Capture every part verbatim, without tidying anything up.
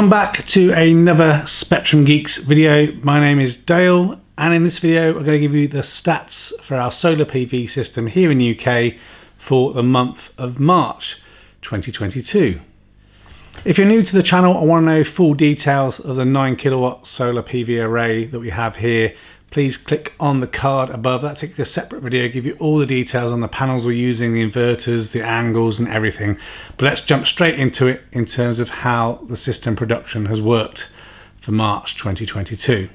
Welcome back to another Spectrum Geeks video. My name is Dale, and in this video I'm going to give you the stats for our solar P V system here in the U K for the month of March twenty twenty-two. If you're new to the channel and want to know full details of the nine kilowatt solar P V array that we have here, please click on the card above. That'll take you a separate video, give you all the details on the panels we're using, the inverters, the angles and everything. But let's jump straight into it in terms of how the system production has worked for March twenty twenty-two.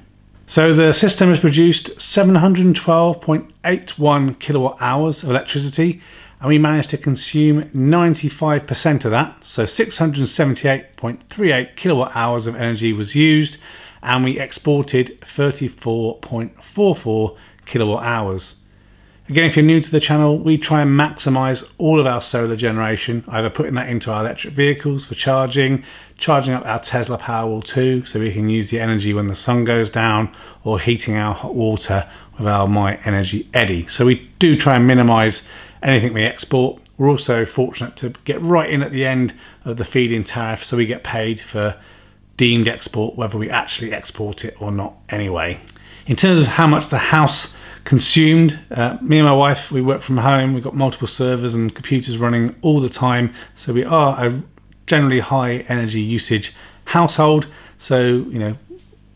So the system has produced seven hundred twelve point eight one kilowatt hours of electricity, and we managed to consume ninety-five percent of that. So six hundred seventy-eight point three eight kilowatt hours of energy was used, and we exported thirty-four point four four kilowatt hours. Again, if you're new to the channel, we try and maximize all of our solar generation, either putting that into our electric vehicles for charging, charging up our Tesla Powerwall two so we can use the energy when the sun goes down, or heating our hot water with our myenergi Eddi. So we do try and minimize anything we export. We're also fortunate to get right in at the end of the feed-in tariff, so we get paid for deemed export, whether we actually export it or not anyway. In terms of how much the house consumed, uh, me and my wife, we work from home, we've got multiple servers and computers running all the time, so we are a generally high energy usage household. So, you know,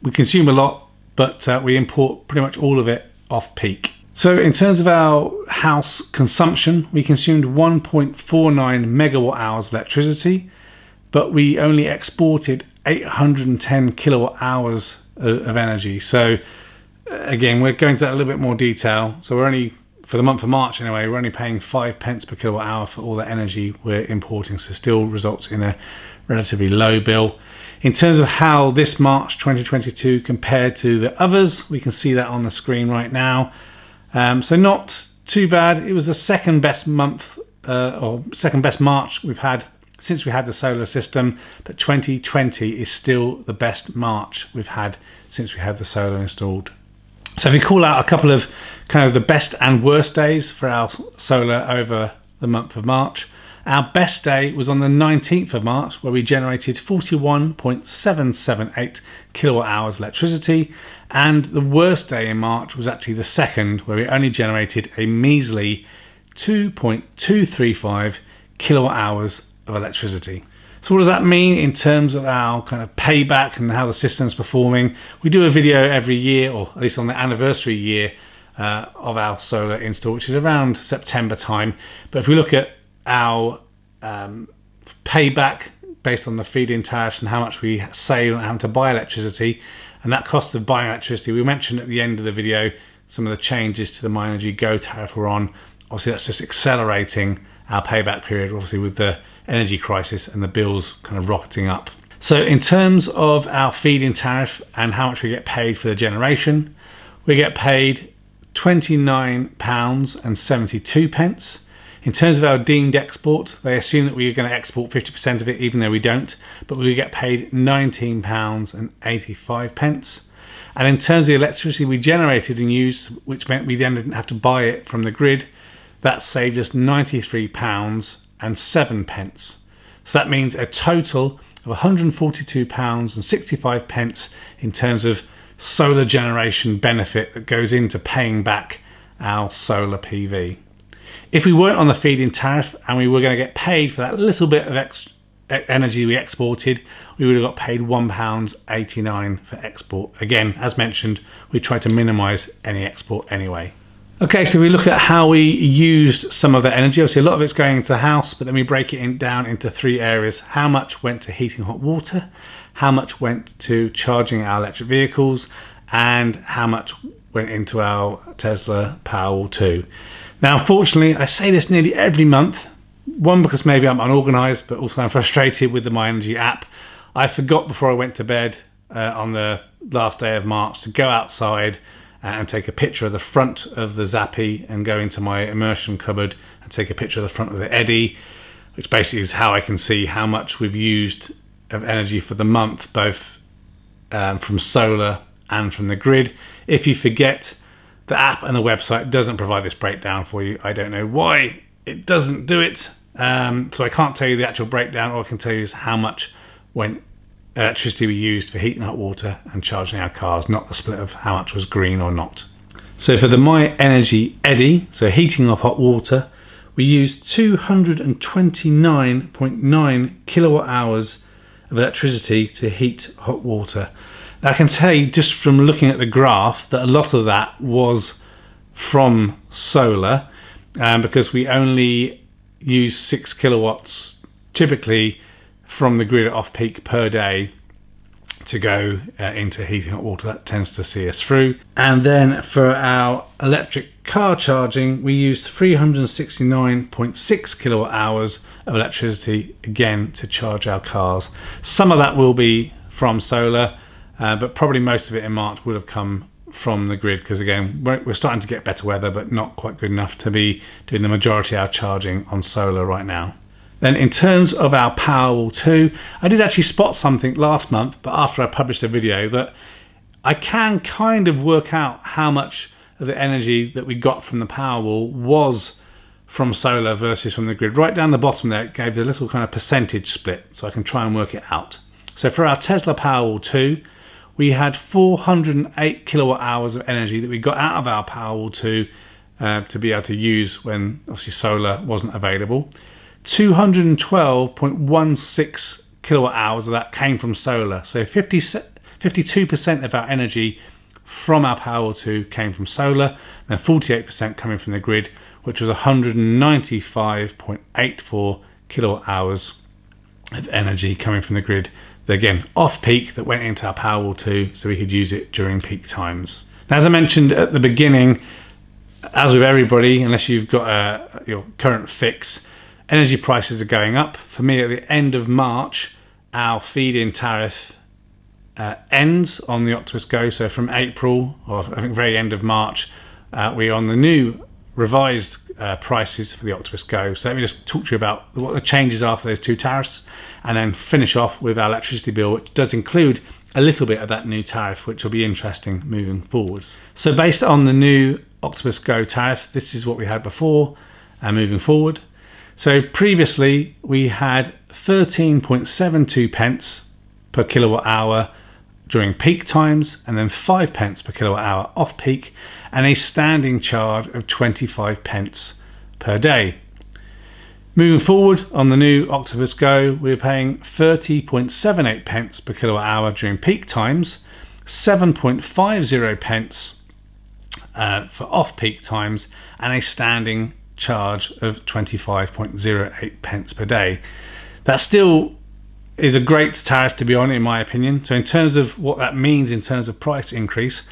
we consume a lot, but uh, we import pretty much all of it off peak. So in terms of our house consumption, we consumed one point four nine megawatt hours of electricity, but we only exported eight hundred ten kilowatt hours of energy. So again, we're going to that a little bit more detail. So we're only, for the month of March anyway, we're only paying five pence per kilowatt hour for all the energy we're importing, so still results in a relatively low bill. In terms of how this March twenty twenty-two compared to the others, we can see that on the screen right now. Um, so not too bad. It was the second best month uh, or second best March we've had since we had the solar system, but twenty twenty is still the best March we've had since we had the solar installed. So if we call out a couple of kind of the best and worst days for our solar over the month of March, our best day was on the nineteenth of March, where we generated forty-one point seven seven eight kilowatt hours electricity, and the worst day in March was actually the second, where we only generated a measly two point two three five kilowatt hours of electricity. So what does that mean in terms of our kind of payback and how the system's performing? We do a video every year, or at least on the anniversary year uh, of our solar install, which is around September time. But if we look at our um, payback based on the feed-in tariffs and how much we save on having to buy electricity, and that cost of buying electricity, we mentioned at the end of the video some of the changes to the myenergi Go tariff we're on. Obviously that's just accelerating our payback period, obviously with the energy crisis and the bills kind of rocketing up. So in terms of our feed-in tariff and how much we get paid for the generation, we get paid twenty-nine pounds seventy-two. In terms of our deemed export, they assume that we are going to export fifty percent of it, even though we don't, but we get paid nineteen pounds eighty-five. And in terms of the electricity we generated and used, which meant we then didn't have to buy it from the grid, that saved us ninety-three pounds and seven pence. So that means a total of one hundred forty-two pounds and sixty-five pence in terms of solar generation benefit that goes into paying back our solar P V. If we weren't on the feed-in tariff and we were going to get paid for that little bit of extra energy we exported, we would have got paid one pound eighty-nine for export. Again, as mentioned, we try to minimize any export anyway. Okay, so we look at how we used some of that energy. Obviously a lot of it's going into the house, but then we break it in, down into three areas. How much went to heating hot water, how much went to charging our electric vehicles, and how much went into our Tesla Powerwall two. Now, unfortunately, I say this nearly every month. One, because maybe I'm unorganized, but also I'm frustrated with the myenergi app. I forgot before I went to bed uh, on the last day of March to go outside and take a picture of the front of the Zappi, and go into my immersion cupboard and take a picture of the front of the Eddi, which basically is how I can see how much we've used of energy for the month, both um, from solar and from the grid. If you forget, the app and the website doesn't provide this breakdown for you. I don't know why it doesn't do it. Um, so I can't tell you the actual breakdown. All I can tell you is how much went electricity we used for heating up water and charging our cars, not the split of how much was green or not. So for the myenergi Eddi, so heating up hot water, we used two hundred twenty-nine point nine kilowatt hours of electricity to heat hot water. Now I can tell you just from looking at the graph that a lot of that was from solar, um, because we only use six kilowatts typically from the grid at off-peak per day to go uh, into heating hot water. That tends to see us through. And then for our electric car charging, we used three hundred sixty-nine point six kilowatt hours of electricity again to charge our cars. Some of that will be from solar, uh, but probably most of it in March would have come from the grid, because again we're, we're starting to get better weather, but not quite good enough to be doing the majority of our charging on solar right now. Then in terms of our Powerwall two, I did actually spot something last month, but after I published a video, that I can kind of work out how much of the energy that we got from the Powerwall was from solar versus from the grid. Right down the bottom there, it gave the little kind of percentage split, so I can try and work it out. So for our Tesla Powerwall two, we had four hundred eight kilowatt hours of energy that we got out of our Powerwall two uh, to be able to use when obviously solar wasn't available. two hundred twelve point one six kilowatt hours of that came from solar. So fifty-two percent of our energy from our Powerwall two came from solar, and forty-eight percent coming from the grid, which was one hundred ninety-five point eight four kilowatt hours of energy coming from the grid. Again, off peak, that went into our Powerwall two so we could use it during peak times. Now, as I mentioned at the beginning, as with everybody, unless you've got a, your current fix, energy prices are going up. For me, at the end of March, our feed-in tariff uh, ends on the Octopus Go. So from April, or I think very end of March, uh, we're on the new revised uh, prices for the Octopus Go. So let me just talk to you about what the changes are for those two tariffs, and then finish off with our electricity bill, which does include a little bit of that new tariff, which will be interesting moving forwards. So based on the new Octopus Go tariff, this is what we had before and uh, moving forward. So previously we had thirteen point seven two pence per kilowatt hour during peak times, and then five pence per kilowatt hour off peak, and a standing charge of twenty-five pence per day. Moving forward on the new Octopus Go, we're paying thirty point seven eight pence per kilowatt hour during peak times, seven point five zero pence uh, for off peak times, and a standing charge of twenty-five point zero eight pence per day. That still is a great tariff to be on, in my opinion. So in terms of what that means in terms of price increase,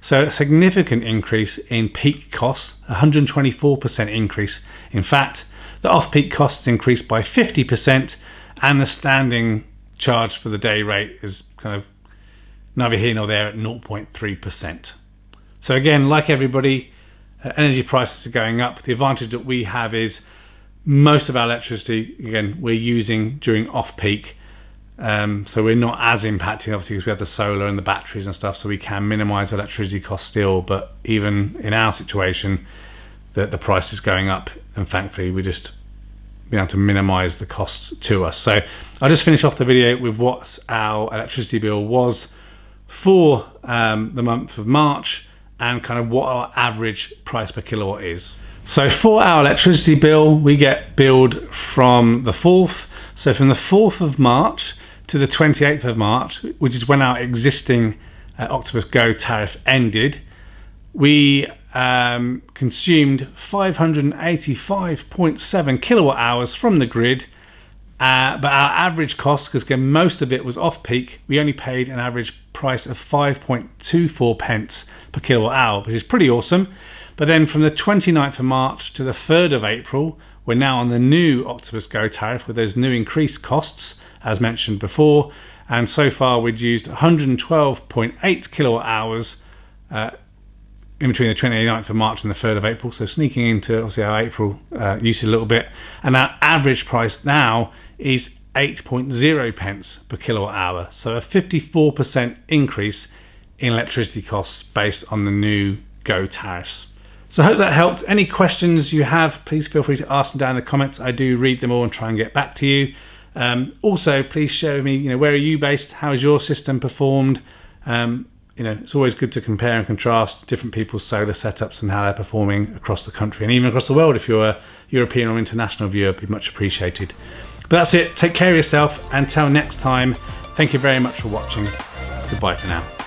so a significant increase in peak costs, one hundred twenty-four percent increase. In fact, the off-peak costs increased by fifty percent, and the standing charge for the day rate is kind of neither here nor there at zero point three percent. So again, like everybody, Uh, energy prices are going up. The advantage that we have is most of our electricity, again, we're using during off-peak, um, so we're not as impacted, obviously, because we have the solar and the batteries and stuff, so we can minimise electricity costs still. But even in our situation, that the price is going up, and thankfully we just been able to minimise the costs to us. So I'll just finish off the video with what our electricity bill was for um, the month of March, and kind of what our average price per kilowatt is. So for our electricity bill, we get billed from the fourth. So from the fourth of March to the twenty-eighth of March, which is when our existing uh, Octopus Go tariff ended, we um, consumed five hundred eighty-five point seven kilowatt hours from the grid, uh, but our average cost, because again, most of it was off peak, we only paid an average price of five point two four pence per kilowatt hour, which is pretty awesome. But then from the twenty-ninth of March to the third of April, we're now on the new Octopus Go tariff with those new increased costs, as mentioned before. And so far we'd used one hundred twelve point eight kilowatt hours uh, in between the twenty-ninth of March and the third of April. So sneaking into obviously our April uh, usage a little bit. And our average price now is eight point zero pence per kilowatt hour. So a fifty-four percent increase in electricity costs based on the new Go tariffs. So I hope that helped. Any questions you have, please feel free to ask them down in the comments. I do read them all and try and get back to you. Um, also, please share with me, you know, where are you based? How has your system performed? Um, you know, it's always good to compare and contrast different people's solar setups and how they're performing across the country and even across the world. If you're a European or international viewer, it'd be much appreciated. But that's it. Take care of yourself. Until next time, thank you very much for watching. Goodbye for now.